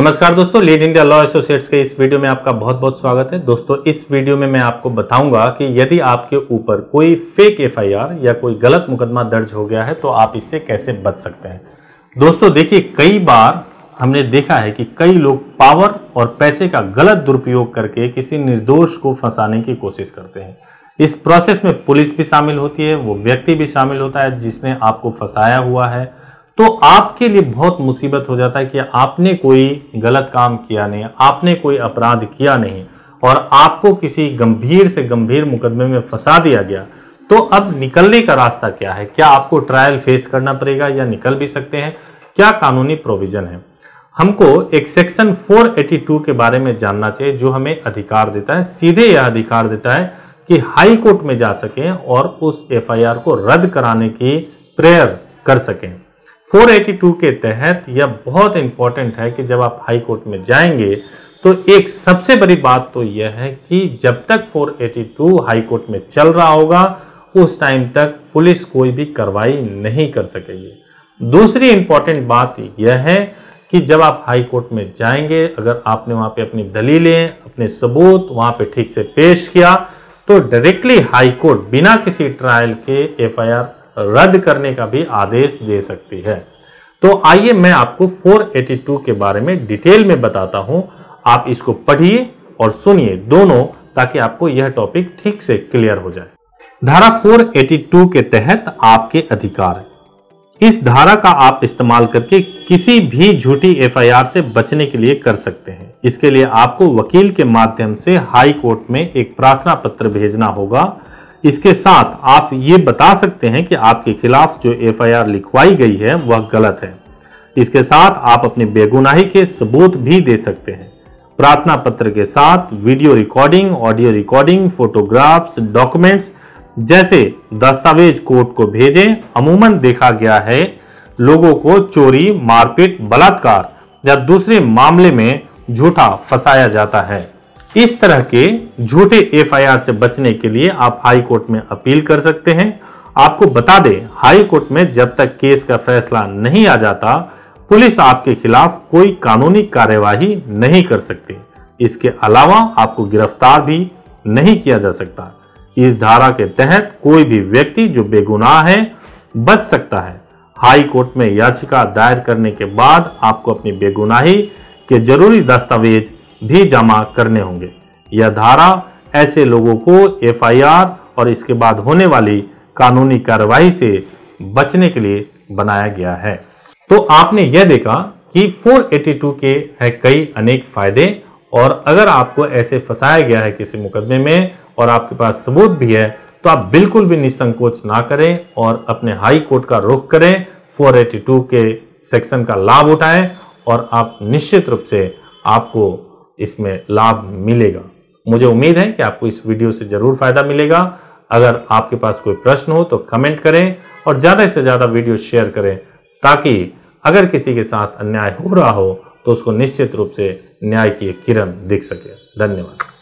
नमस्कार दोस्तों, lead India law associates के इस वीडियो में आपका बहुत बहुत स्वागत है। दोस्तों, इस वीडियो में मैं आपको बताऊंगा कि यदि आपके ऊपर कोई फेक एफआईआर या कोई गलत मुकदमा दर्ज हो गया है तो आप इससे कैसे बच सकते हैं। दोस्तों देखिए, कई बार हमने देखा है कि कई लोग पावर और पैसे का गलत दुरुपयोग करके किसी निर्दोष को फंसाने की कोशिश करते हैं। इस प्रोसेस में पुलिस भी शामिल होती है, वो व्यक्ति भी शामिल होता है जिसने आपको फंसाया हुआ है, तो आपके लिए बहुत मुसीबत हो जाता है कि आपने कोई गलत काम किया नहीं, आपने कोई अपराध किया नहीं और आपको किसी गंभीर से गंभीर मुकदमे में फंसा दिया गया। तो अब निकलने का रास्ता क्या है? क्या आपको ट्रायल फेस करना पड़ेगा या निकल भी सकते हैं? क्या कानूनी प्रोविजन है? हमको एक सेक्शन 482 के बारे में जानना चाहिए जो हमें अधिकार देता है, सीधे यह अधिकार देता है कि हाई कोर्ट में जा सकें और उस एफआईआर को रद्द कराने की प्रेयर कर सकें। 482 के तहत यह बहुत इंपॉर्टेंट है कि जब आप हाई कोर्ट में जाएंगे तो एक सबसे बड़ी बात तो यह है कि जब तक 482 हाई कोर्ट में चल रहा होगा उस टाइम तक पुलिस कोई भी कार्रवाई नहीं कर सकेगी। दूसरी इंपॉर्टेंट बात यह है कि जब आप हाई कोर्ट में जाएंगे, अगर आपने वहां पे अपनी दलीलें, अपने सबूत वहां पे ठीक से पेश किया तो डायरेक्टली हाई कोर्ट बिना किसी ट्रायल के एफआईआर रद्द करने का भी आदेश दे सकती है। तो आइए मैं आपको 482 के बारे में डिटेल में बताता हूं। आप इसको पढ़िए और सुनिए दोनों, ताकि आपको यह टॉपिक ठीक से क्लियर हो जाए। धारा 482 के तहत आपके अधिकार है। इस धारा का आप इस्तेमाल करके किसी भी झूठी एफआईआर से बचने के लिए कर सकते हैं। इसके लिए आपको वकील के माध्यम से हाई कोर्ट में एक प्रार्थना पत्र भेजना होगा। इसके साथ आप ये बता सकते हैं कि आपके खिलाफ जो एफआईआर लिखवाई गई है वह गलत है। इसके साथ आप अपनी बेगुनाही के सबूत भी दे सकते हैं। प्रार्थना पत्र के साथ video recording, audio recording, photographs, documents जैसे दस्तावेज कोर्ट को भेजें। अमूमन देखा गया है लोगों को चोरी, मारपीट, बलात्कार या दूसरे मामले में झूठा फंसाया जाता है। इस तरह के झूठे एफआईआर से बचने के लिए आप हाई कोर्ट में अपील कर सकते हैं। आपको बता दें, हाई कोर्ट में जब तक केस का फैसला नहीं आ जाता पुलिस आपके खिलाफ कोई कानूनी कार्यवाही नहीं कर सकती। इसके अलावा आपको गिरफ्तार भी नहीं किया जा सकता। इस धारा के तहत कोई भी व्यक्ति जो बेगुनाह है बच सकता है। हाई कोर्ट में याचिका दायर करने के बाद आपको अपनी बेगुनाही के जरूरी दस्तावेज भी जमा करने होंगे। यह धारा ऐसे लोगों को एफआईआर और इसके बाद होने वाली कानूनी कार्रवाई से बचने के लिए बनाया गया है। तो आपने यह देखा कि 482 के है कई अनेक फायदे, और अगर आपको ऐसे फंसाया गया है किसी मुकदमे में और आपके पास सबूत भी है तो आप बिल्कुल भी निसंकोच ना करें और अपने हाई कोर्ट का रुख करें, 482 के सेक्शन का लाभ उठाएं और आप निश्चित रूप से आपको इसमें लाभ मिलेगा। मुझे उम्मीद है कि आपको इस वीडियो से जरूर फायदा मिलेगा। अगर आपके पास कोई प्रश्न हो तो कमेंट करें और ज़्यादा से ज़्यादा वीडियो शेयर करें, ताकि अगर किसी के साथ अन्याय हो रहा हो तो उसको निश्चित रूप से न्याय की एक किरण दिख सके। धन्यवाद।